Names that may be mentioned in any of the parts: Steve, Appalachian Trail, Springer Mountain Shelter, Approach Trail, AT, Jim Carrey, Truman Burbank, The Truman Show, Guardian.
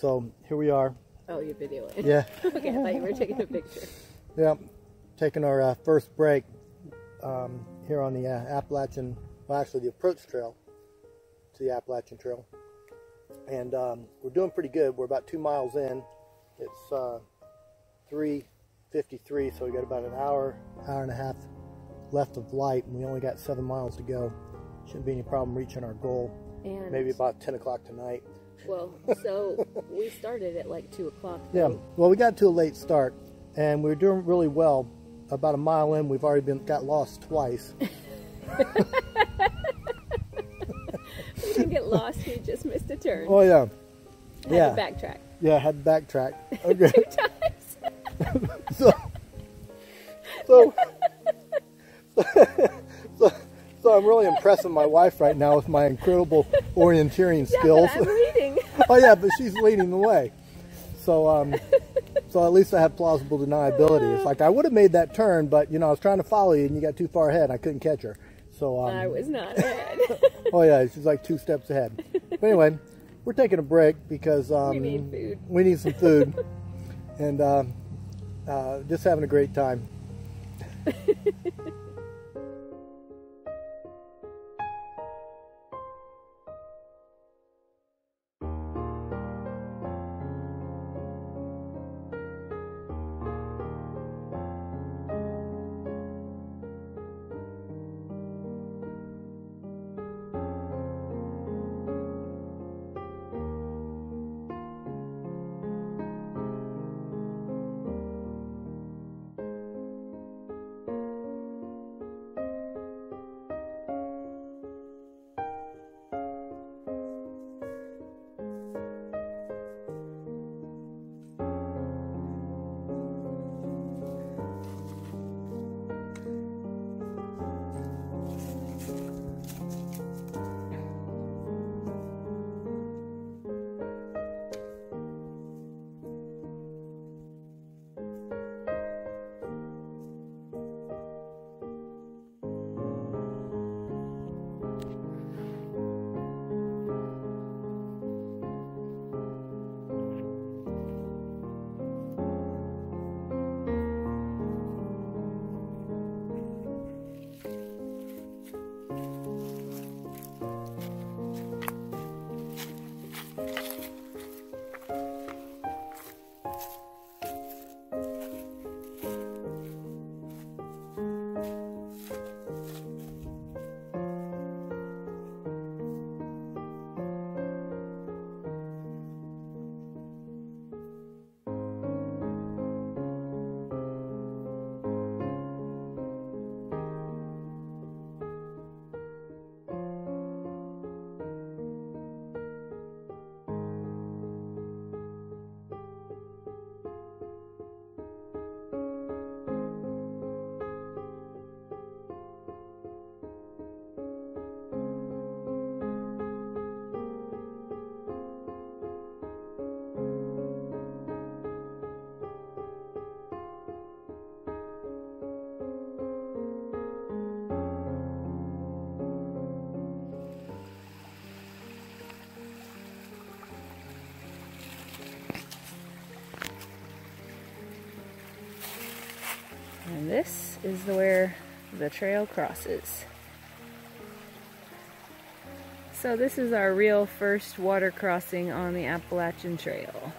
So here we are. Oh, you're videoing. Yeah. Okay, I thought you were taking a picture. Yeah, taking our first break here on the Appalachian, well actually the Approach Trail to the Appalachian Trail. And we're doing pretty good. We're about 2 miles in. It's 3:53, so we got about an hour and a half left of light, and we only got 7 miles to go. Shouldn't be any problem reaching our goal. And maybe about 10 o'clock tonight. Well, so we started at like 2 o'clock. Yeah, well, we got to a late start, and we were doing really well. About a mile in, we've already got lost twice. We didn't get lost, we just missed a turn. Oh, yeah. Had to backtrack. Yeah, had to backtrack. Okay. 2 times. So I'm really impressing my wife right now with my incredible orienteering skills. Yeah, but I'm leading. Oh yeah, but she's leading the way. So, so at least I have plausible deniability. It's like I would have made that turn, but you know I was trying to follow you and you got too far ahead. I couldn't catch her. So I was not ahead. Oh yeah, she's like 2 steps ahead. But anyway, we're taking a break because we need food. We need some food, and just having a great time. This is where the trail crosses. So this is our real first water crossing on the Appalachian Trail.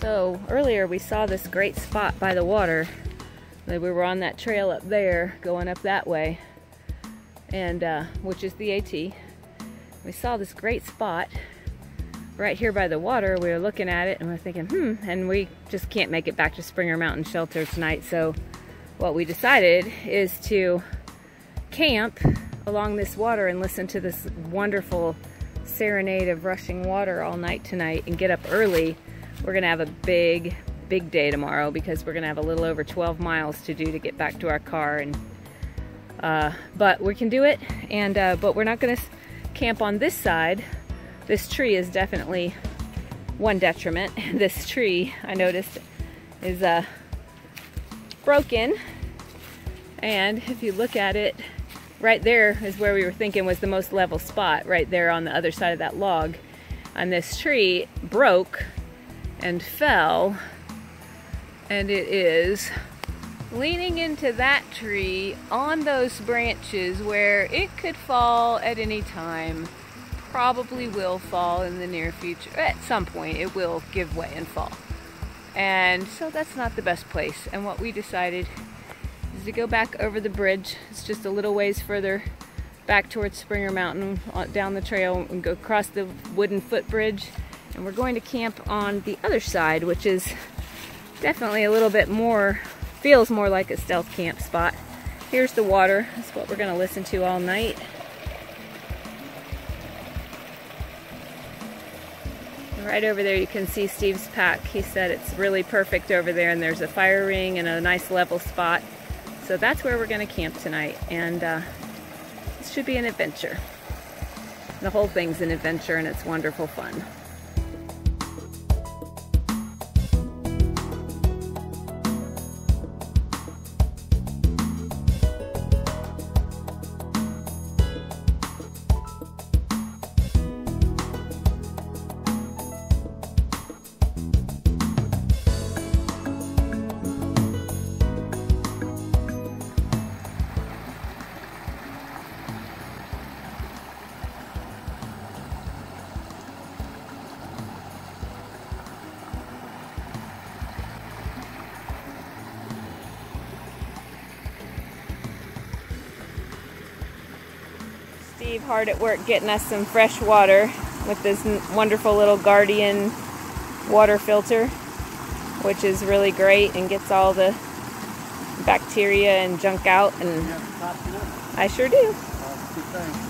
So earlier we saw this great spot by the water. We were on that trail up there, going up that way, and which is the AT. We saw this great spot right here by the water. We were looking at it and we were thinking, and we just can't make it back to Springer Mountain Shelter tonight. So what we decided is to camp along this water and listen to this wonderful serenade of rushing water all night tonight and get up early. We're gonna have a big day tomorrow because we're gonna have a little over 12 miles to do to get back to our car, and but we can do it. And but we're not gonna camp on this side. This tree is definitely one detriment. This tree, I noticed, is broken, and if you look at it, right there is where we were thinking was the most level spot, right there on the other side of that log. And this tree broke and fell, and it is leaning into that tree on those branches where it could fall at any time. Probably will fall in the near future. At some point it will give way and fall, and so that's not the best place. And what we decided is to go back over the bridge. It's just a little ways further back towards Springer Mountain down the trail, and go across the wooden footbridge, and we're going to camp on the other side, which is definitely a little bit more, feels more like a stealth camp spot. Here's the water. That's what we're going to listen to all night. Right over there you can see Steve's pack. He said it's really perfect over there, and there's a fire ring and a nice level spot. So that's where we're going to camp tonight, and it should be an adventure. The whole thing's an adventure, and it's wonderful fun. Steve hard at work getting us some fresh water with this wonderful little Guardian water filter, which is really great and gets all the bacteria and junk out. And I sure do.